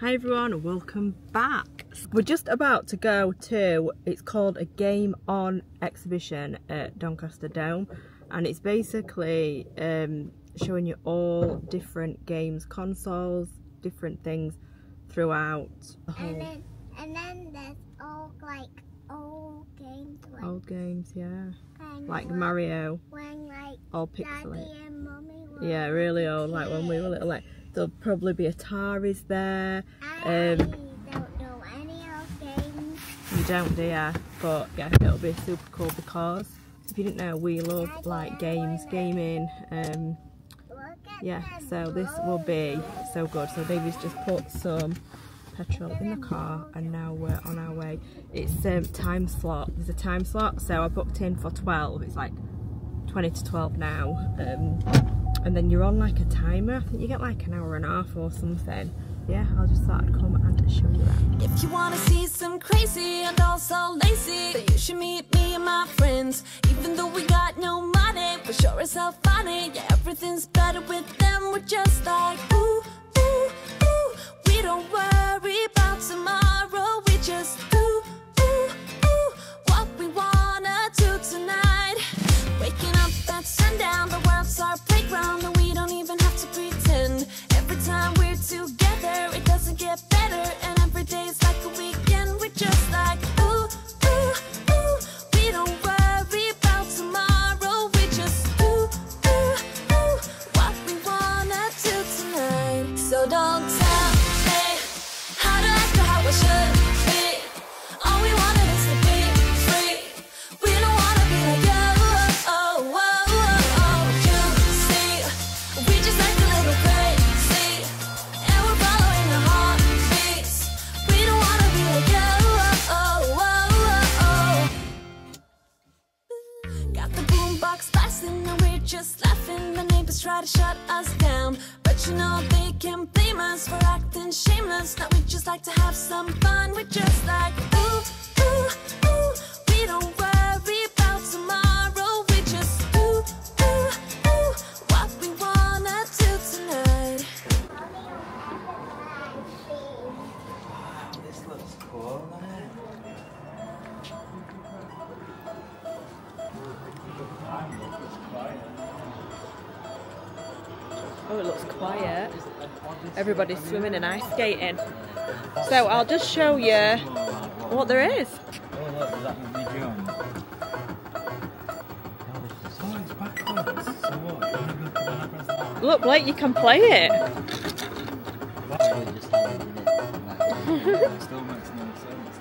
Hi everyone and welcome back. We're just about to go to, it's called a Game On exhibition at Doncaster Dome, and it's basically showing you all different games, consoles, different things throughout the whole. And then there's all like old games. Like, old games, yeah. Like when, Mario. When like all pixelated. Daddy and Mummy were yeah, really old, kids. Like when we were little. Like there'll probably be Ataris there. I don't know any old games. You don't, do you? But yeah, it'll be super cool because if you didn't know, we love like games, gaming. Yeah, so this will be so good. So Davey's just put some petrol in the car and now we're on our way. It's time slot, there's a time slot, so I booked in for 12. It's like 20 to 12 now, and then you're on like a timer. I think you get like an hour and a half or something. Yeah, I'll just start to come and show you around. If you want to see some crazy and also lazy, then you should meet me and my friends. Even though we got no money, for sure it's all funny. Yeah, everything's better with them. We're just like, ooh, ooh, ooh. We don't worry about tomorrow. We just ooh, ooh, ooh. What we want to do tonight. Waking up at sundown, the world's our playground, and we don't even have to pretend. Every time we're together, it doesn't get better, and every day's like a weekend. We're just like, ooh, ooh, ooh. We don't worry about tomorrow. We just ooh, ooh, ooh. What we wanna do tonight. So don't tell me how to act or how I should be. All we wanted is to be free. We don't wanna be like you. Just laughing, the neighbors try to shut us down, but you know they can't blame us for acting shameless. Now we just like to have some fun. We're just like ooh, ooh, ooh. We don't worry about tomorrow. We just ooh, ooh, ooh. What we wanna do tonight. This looks cool, man. Oh, it looks quiet. Everybody's swimming and ice skating. So I'll just show you what there is. Oh, look, there's that museum. Oh, it's backwards. So what? Look, Blake, you can play it. Still makes no sense.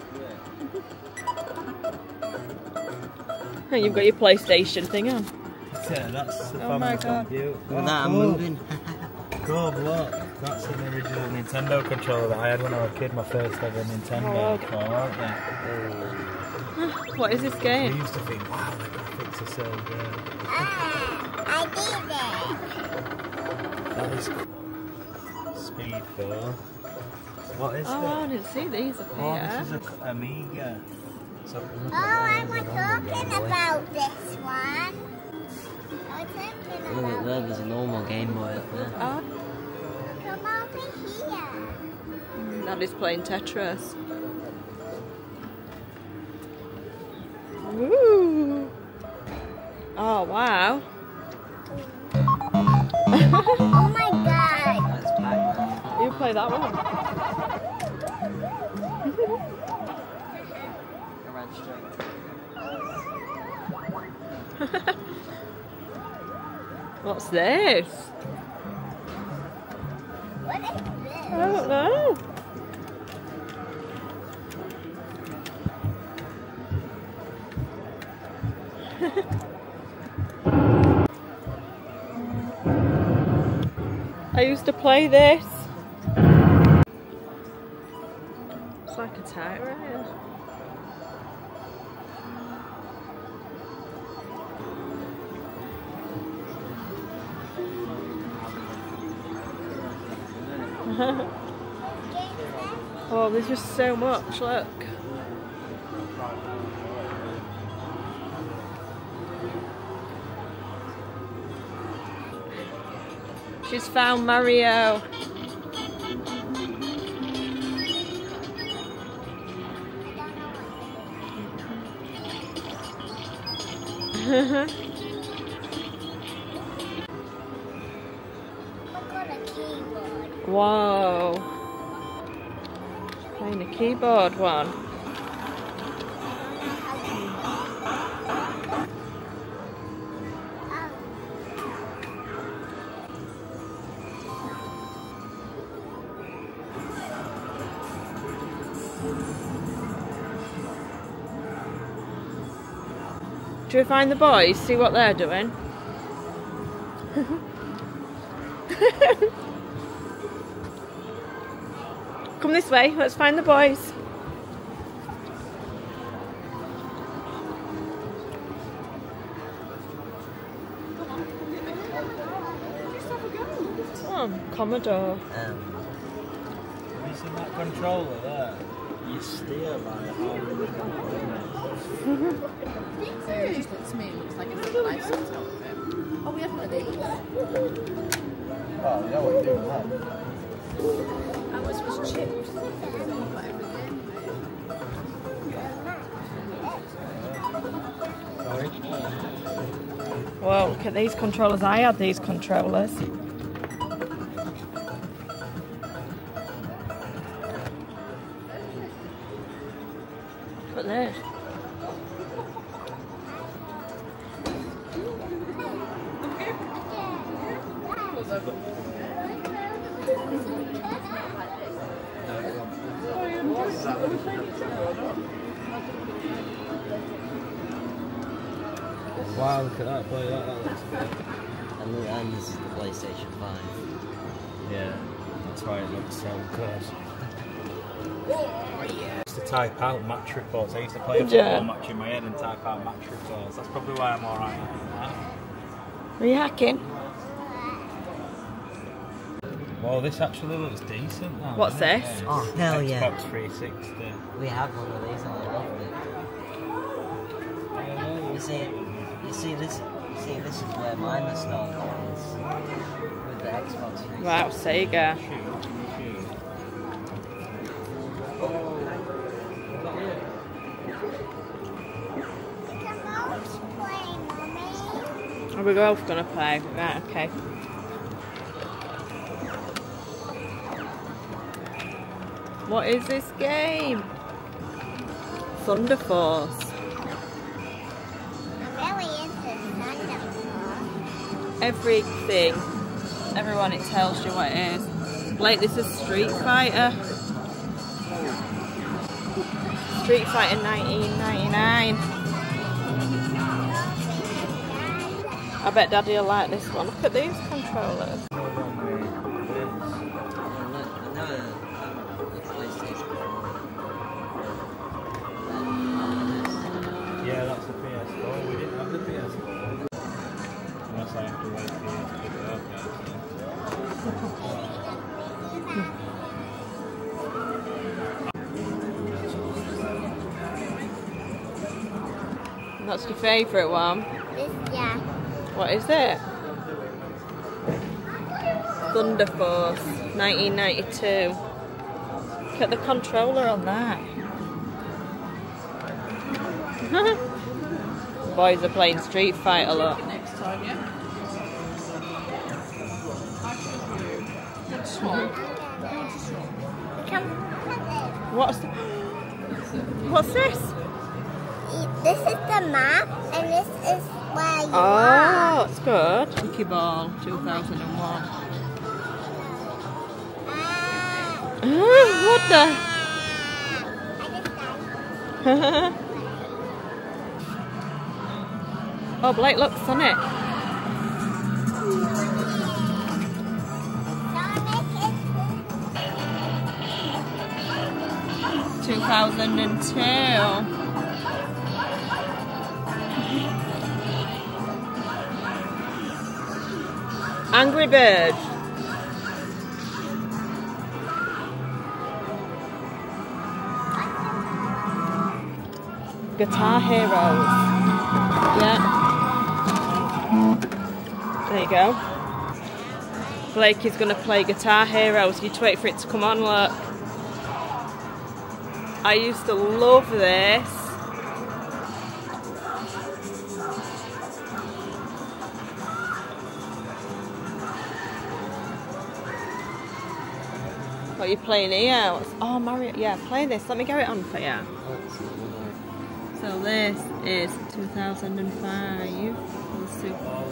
And you've got your PlayStation thing on. Yeah, that's the family computer. With that, I'm moving. God, look. That's an original Nintendo controller that I had when I was a kid, my first ever Nintendo controller, aren't they? What is this game? We used to think, wow, the graphics are so good. I did it! That is cool. Speedball. What is that? Oh, I didn't see these up here. This is an Amiga. So, oh, I was talking about this one. Look, there's a normal Game Boy up there. Oh. Come over here. That is playing Tetris. Woo! Oh, wow. Oh my god. You play that one. I ran straight. What's this? What is this? I don't know. I used to play this. It's like a tightrope. Oh, there's just so much, look. She's found Mario. I got a keyboard. Whoa. Playing a keyboard one. Should we find the boys, see what they're doing? Come this way, let's find the boys. Oh, Commodore. Have you seen that controller there? You steer by it. It just looks to me, it looks like it's a license outfit. Oh, we have one of these. Well, you know what you're doing now. That was chips. Sorry. Well, look at these controllers. I had these controllers. Look there. Wow, look at that boy, that looks good. And this is the PlayStation 5. Yeah, that's why it looks so good. Oh, yeah. I used to type out match reports. I used to play a football match in my head and type out match reports. That's probably why I'm alright with that. Are you hacking? Well, this actually looks decent now. What's this? It? Oh, hell Xbox yeah. Xbox 360. We have one of these and I love it. You see, this is where my nostalgia is with the Xbox 360. Wow, Sega. Oh, we're both gonna play. Right, okay. What is this game? Thunder Force. Everything, everyone, it tells you what it is. Like, this is Street Fighter. Street Fighter 1999. I bet Daddy will like this one. Look at these controllers. Yeah, that's the PS4. We didn't have the PS4. I have to wait for you to pick it up now. That's your favourite one? Yeah. What is it? Thunder Force 1992. Look at the controller on that. Boys are playing Street Fighter a lot. Next time, yeah. What's this? This is the map, and this is where you are. Oh, it's good. Mickey Ball 2001. What the? Oh, Blake, look, Sonic. Sonic is 2002. Angry Bird. Guitar Heroes. Yeah. There you go. Blake is going to play Guitar Heroes. You need to wait for it to come on, look. I used to love this. What are you playing here? What's, oh, Mario. Yeah, play this. Let me get it on for you. So this is 2005. Oh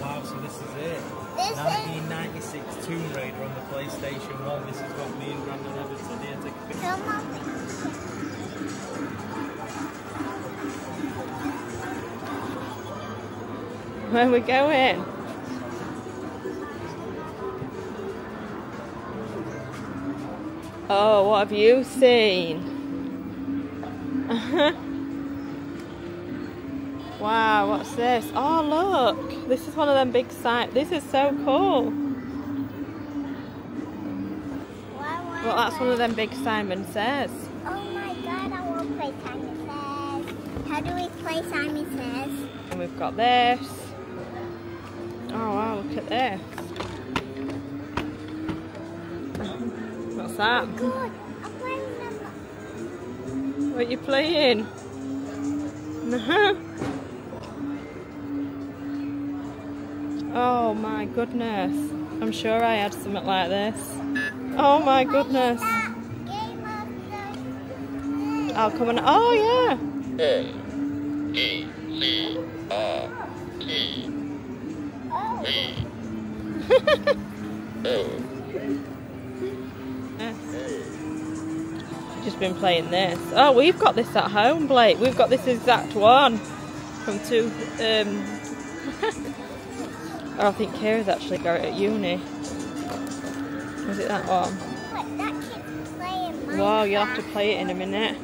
wow, so this is it. 1996 Tomb Raider on the PlayStation 1. This is what me and Brandon had to do. Take a picture. Where are we going? Oh, what have you seen? Wow, what's this? Oh, look! This is one of them big sites. This is so cool! Well, that's one of them big Simon Says. Oh my god, I want to play Simon Says. How do we play Simon Says? And we've got this. Oh wow, look at this. What's that? Oh god, I'm playing them. What are you playing? Oh my goodness. I'm sure I had something like this. Oh my goodness. I'll come on. Oh yeah. Just been playing this. Oh, we've got this at home, Blake. We've got this exact one from oh, I think Kira's actually got it at uni. Was it that one? Wait, that kid's playing Minecraft. Wow, you'll have to play it in a minute.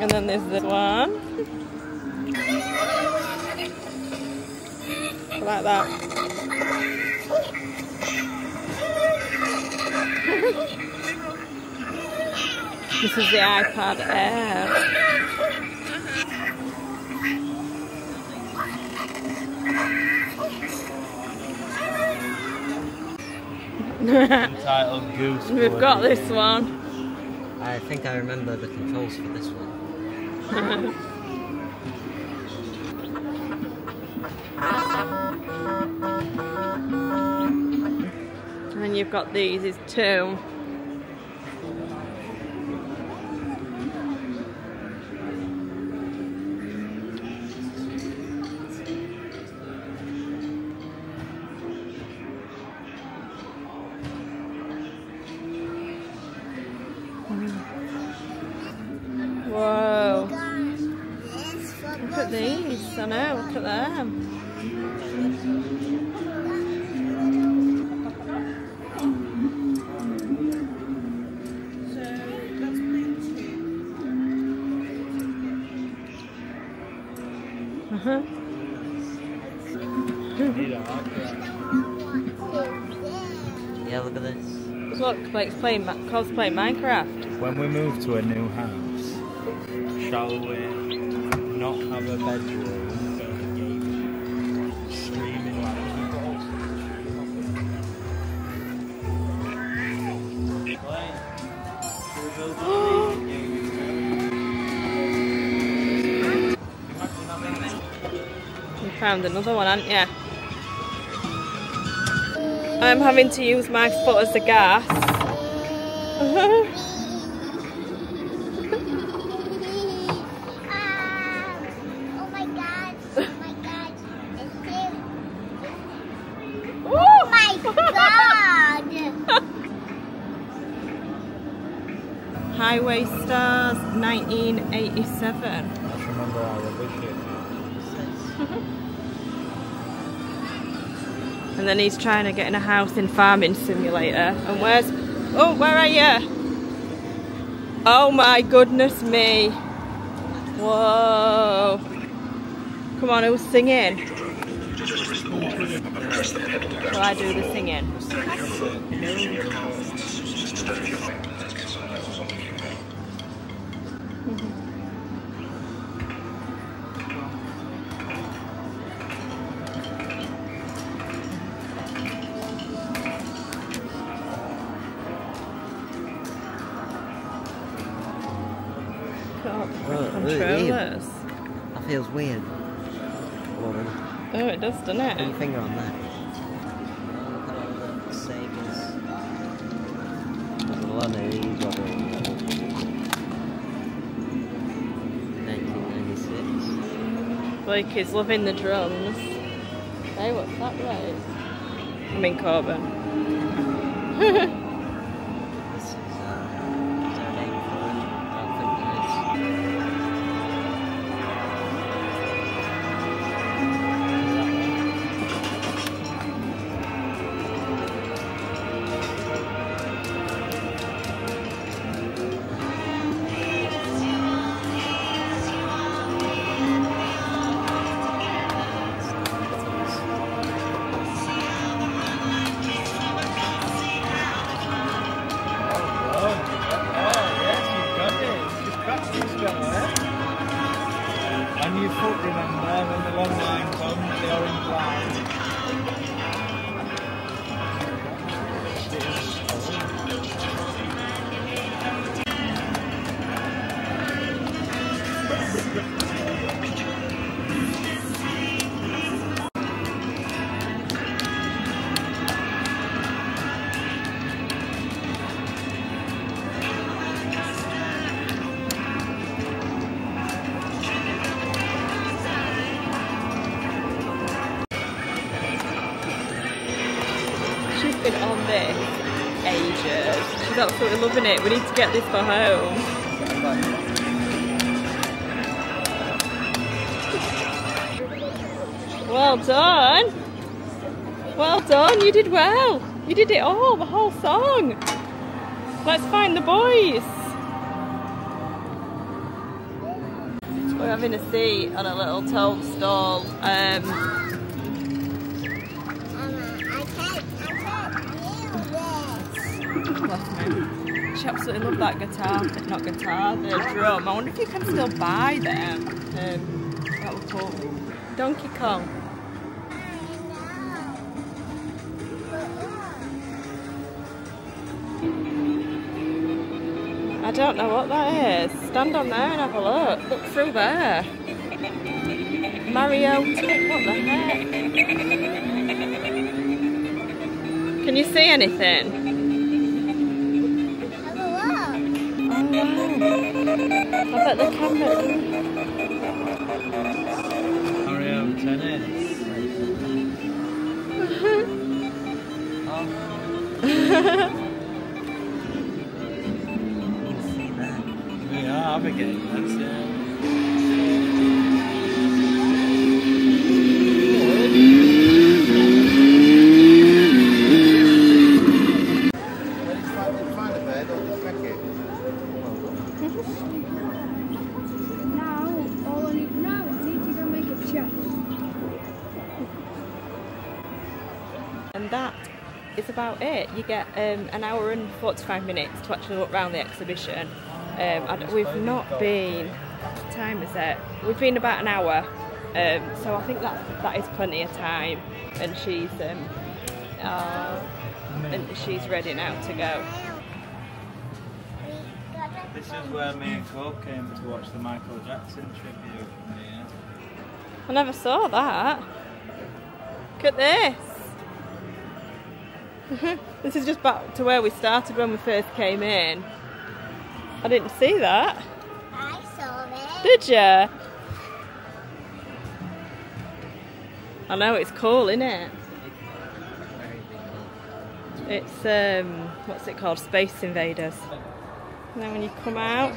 And then there's this one. Like that. This is the iPad Air. Entitled Goose. We've got this one. I think I remember the controls for this one. And then you've got these, is two. I know, look at them. Yeah, look at this. Look, like cosplay Minecraft. When we move to a new house, shall we not have a bedroom? Found another one, haven't you? I'm having to use my foot as the gas. Oh my god, it's him. Oh my god! Highway Stars 1987. I remember I rubbish it. And then he's trying to get in a house in Farming Simulator. And where's... Oh, where are you? Oh my goodness me. Whoa. Come on, who's singing? Will I do the singing? Controllers. That feels weird. Oh, it does, doesn't it? Put your finger on that. Sega's. Mondays or 1996. Blake is loving the drums. Hey, what's that right? I'm in Corbin. This is their name for it. I don't think it is. Absolutely loving it. We need to get this for home. Well done. Well done. You did well. You did it all. The whole song. Let's find the boys. We're having a seat on a little tote stall. She absolutely loved that guitar, not guitar, the drum. I wonder if you can still buy them. That was cool. Donkey Kong. I don't know what that is. Stand on there and have a look. Look through there. Mario, what the heck? Can you see anything? I bet the camera. Mario tennis. We are Abigail, that's it. About it. You get an hour and 45 minutes to actually look around the exhibition. We've not been, what time is it? We've been about an hour, so I think that is plenty of time, and she's ready now to go. This is where me and Cole came to watch the Michael Jackson tribute. Yeah. I never saw that. Look at this. This is just back to where we started when we first came in. I didn't see that. I saw it. Did you? I know, it's cool, isn't it? It's, what's it called? Space Invaders. And then when you come out...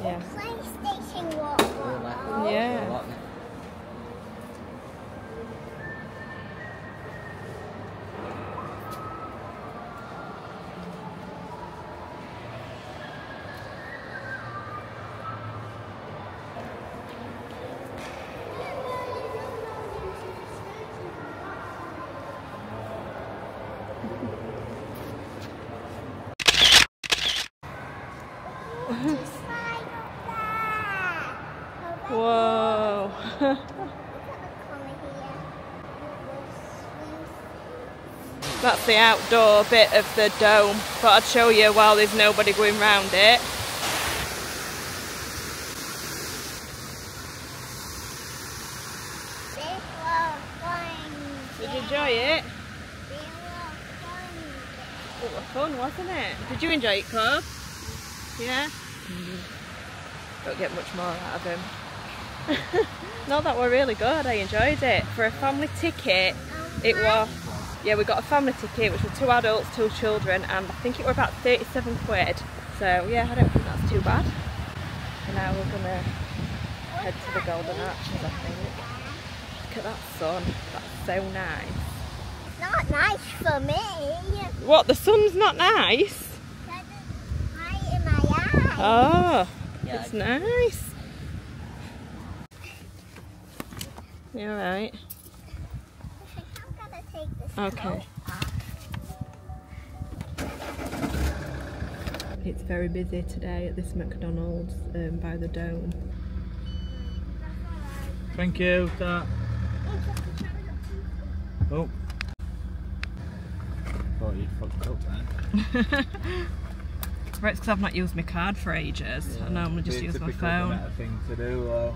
Yeah. PlayStation War. Yeah. Whoa. That's the outdoor bit of the dome, but I'd show you while there's nobody going round it. Did you enjoy it? But what fun, wasn't it? Did you enjoy it, Cobb? Yeah? Don't get much more out of him. No, that were really good. I enjoyed it. For a family ticket, it was... Yeah, we got a family ticket, which were 2 adults, 2 children, and I think it were about 37 quid. So, yeah, I don't think that's too bad. And now we're going to head to the Golden Arches, I think. Look at that sun. That's so nice. It's not nice for me. What, the sun's not nice? Because it's right in my eyes. Oh, it's nice. You alright? Okay. It's very busy today at this McDonald's by the dome. Thank you. Oh. Thought you fucked up then. Right, it's because I've not used my card for ages. Yeah, I normally just use my phone. It's a better thing to do though.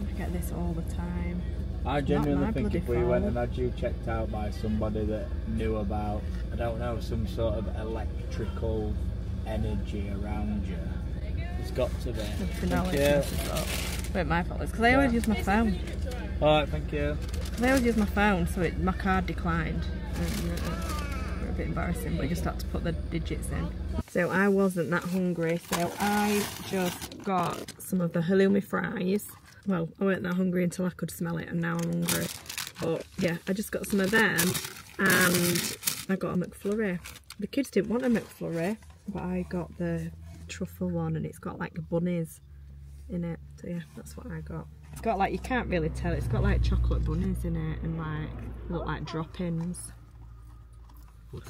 I get this all the time. I genuinely think if we went and had you checked out by somebody that knew about, I don't know, some sort of electrical energy around you, it's got to be. Wait, my fault is because I always use my phone. Alright, thank you. I always use my phone, so my card declined. A bit embarrassing, but I just had to put the digits in. So I wasn't that hungry, so I just got some of the halloumi fries. Well, I weren't that hungry until I could smell it, and now I'm hungry. But yeah, I just got some of them, and I got a McFlurry. The kids didn't want a McFlurry, but I got the truffle one, and it's got like bunnies in it. So yeah, that's what I got. It's got like, you can't really tell, it's got like chocolate bunnies in it, and like, look like droppings.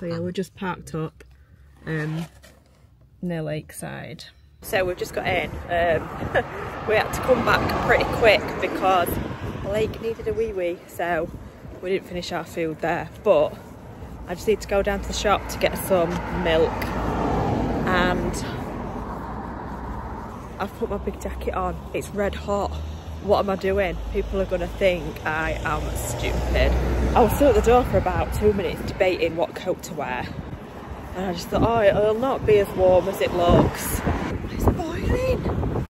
So yeah, we're just parked up near Lakeside. So we've just got in. We had to come back pretty quick because Blake needed a wee wee, so we didn't finish our food there. But I just need to go down to the shop to get some milk, and I've put my big jacket on. It's red hot. What am I doing? People are going to think I am stupid. I was still at the door for about 2 minutes debating what coat to wear, and I just thought, oh, it'll not be as warm as it looks.